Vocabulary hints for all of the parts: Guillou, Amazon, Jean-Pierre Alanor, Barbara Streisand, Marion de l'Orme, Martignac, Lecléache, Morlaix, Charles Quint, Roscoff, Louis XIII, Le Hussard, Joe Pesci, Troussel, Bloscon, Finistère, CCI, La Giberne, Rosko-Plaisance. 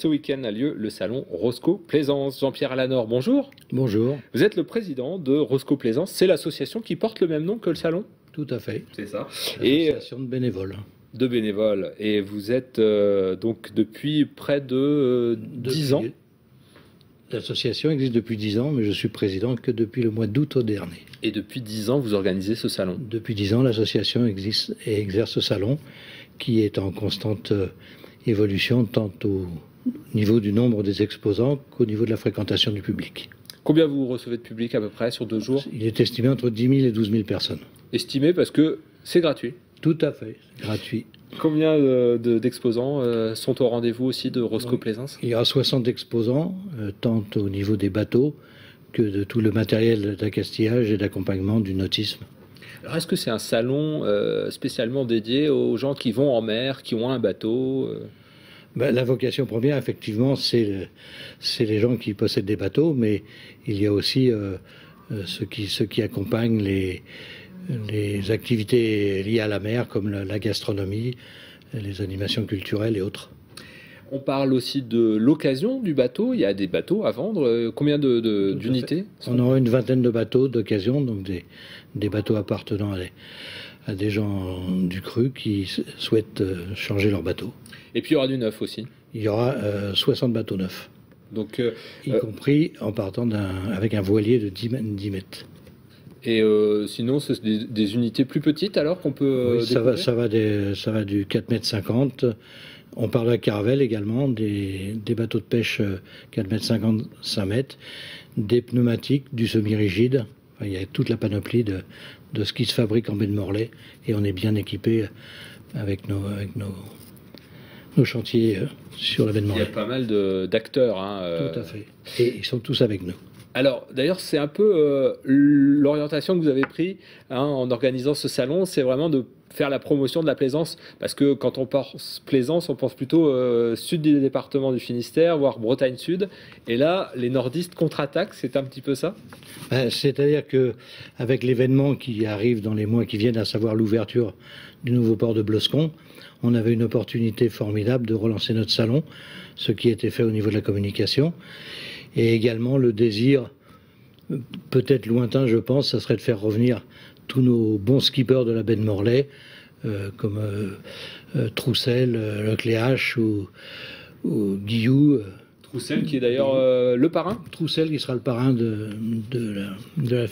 Ce week-end a lieu le salon Rosko-Plaisance. Jean-Pierre Alanor, bonjour. Bonjour. Vous êtes le président de Rosko-Plaisance. C'est l'association qui porte le même nom que le salon. Tout à fait. C'est ça. L'association de bénévoles. De bénévoles. Et vous êtes donc depuis près de 10 ans. L'association existe depuis 10 ans, mais je suis président que depuis le mois d'août au dernier. Et depuis 10 ans, vous organisez ce salon? Depuis 10 ans, l'association existe et exerce ce salon qui est en constante évolution tant au niveau du nombre des exposants qu'au niveau de la fréquentation du public. Combien vous recevez de public à peu près sur 2 jours? Il est estimé entre 10 000 et 12 000 personnes. Estimé parce que c'est gratuit? Tout à fait, gratuit. Combien d'exposants sont au rendez-vous aussi de Rosko-Plaisance? Il y a 60 exposants, tant au niveau des bateaux que de tout le matériel d'accastillage et d'accompagnement du nautisme. Alors est-ce que c'est un salon spécialement dédié aux gens qui vont en mer, qui ont un bateau? Ben, la vocation première, effectivement, c'est les gens qui possèdent des bateaux, mais il y a aussi ceux qui accompagnent les activités liées à la mer, comme la gastronomie, les animations culturelles et autres. On parle aussi de l'occasion du bateau. Il y a des bateaux à vendre. Combien d'unités? On aura une vingtaine de bateaux d'occasion, donc des bateaux appartenant à des gens du cru qui souhaitent changer leur bateau. Et puis il y aura du neuf aussi. Il y aura 60 bateaux neufs, donc, y compris en partant avec un voilier de 10 mètres. Et sinon, c'est des unités plus petites alors qu'on peut... Oui, ça va du 4,50 m. On parle de la caravelle également, des bateaux de pêche 4,50 m, 5 m, des pneumatiques, du semi-rigide. Enfin, il y a toute la panoplie de ce qui se fabrique en baie de Morlaix. Et on est bien équipé avec nos chantiers sur la baie de Morlaix. Il y a pas mal d'acteurs. Hein, Tout à fait. Et ils sont tous avec nous. Alors, d'ailleurs, c'est un peu l'orientation que vous avez prise hein, en organisant ce salon, c'est vraiment de faire la promotion de la plaisance, parce que quand on pense plaisance, on pense plutôt sud des départements du Finistère, voire Bretagne-Sud, et là, les nordistes contre-attaquent, c'est un petit peu ça? C'est-à-dire qu'avec l'événement qui arrive dans les mois qui viennent, à savoir l'ouverture du nouveau port de Bloscon, on avait une opportunité formidable de relancer notre salon, ce qui était fait au niveau de la communication, et également le désir, peut-être lointain je pense, ça serait de faire revenir tous nos bons skippers de la baie de Morlaix, comme Troussel, Lecléache ou Guillou. Troussel qui est d'ailleurs le parrain. Troussel qui sera le parrain des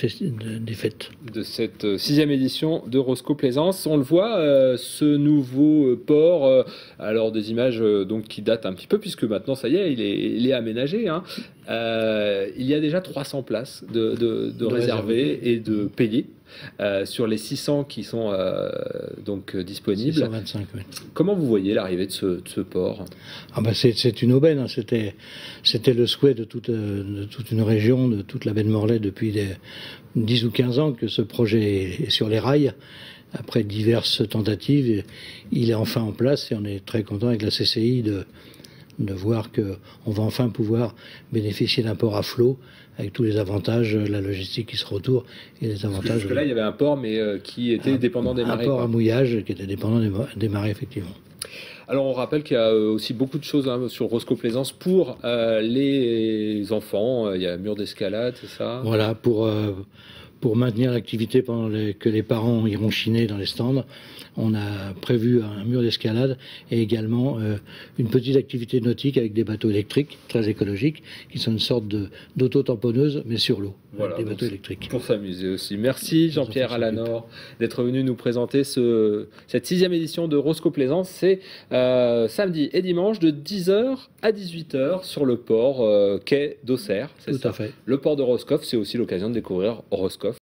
fêtes. De cette 6e édition de Rosko-Plaisance. On le voit, ce nouveau port, alors des images donc, qui datent un petit peu, puisque maintenant ça y est, il est aménagé. Hein. Il y a déjà 300 places de réservées et de payées. Sur les 600 qui sont donc disponibles, 625, oui. Comment vous voyez l'arrivée de ce port? Ah ben c'est une aubaine, hein. C'était le souhait de toute une région, de toute la baie de Morlaix depuis 10 ou 15 ans que ce projet est sur les rails. Après diverses tentatives, il est enfin en place et on est très content avec la CCI de voir qu'on va enfin pouvoir bénéficier d'un port à flot avec tous les avantages, la logistique qui se retourne et les avantages... Parce que là, il y avait un port, mais qui était dépendant des marées. Un port à mouillage qui était dépendant des marées, effectivement. Alors, on rappelle qu'il y a aussi beaucoup de choses hein, sur Rosko-Plaisance pour les enfants. Il y a un mur d'escalade, c'est ça? Voilà, pour maintenir l'activité pendant que les parents iront chiner dans les stands. On a prévu un mur d'escalade et également une petite activité nautique avec des bateaux électriques, très écologiques, qui sont une sorte d'auto-tamponneuse, mais sur l'eau, voilà, des bateaux électriques. Pour s'amuser aussi. Merci Jean-Pierre Alanor d'être venu nous présenter cette 6e édition de Rosko-Plaisance. C'est samedi et dimanche de 10 h à 18 h sur le port quai d'Auxerre. Tout à fait. Le port de Roscoff, c'est aussi l'occasion de découvrir Roscoff.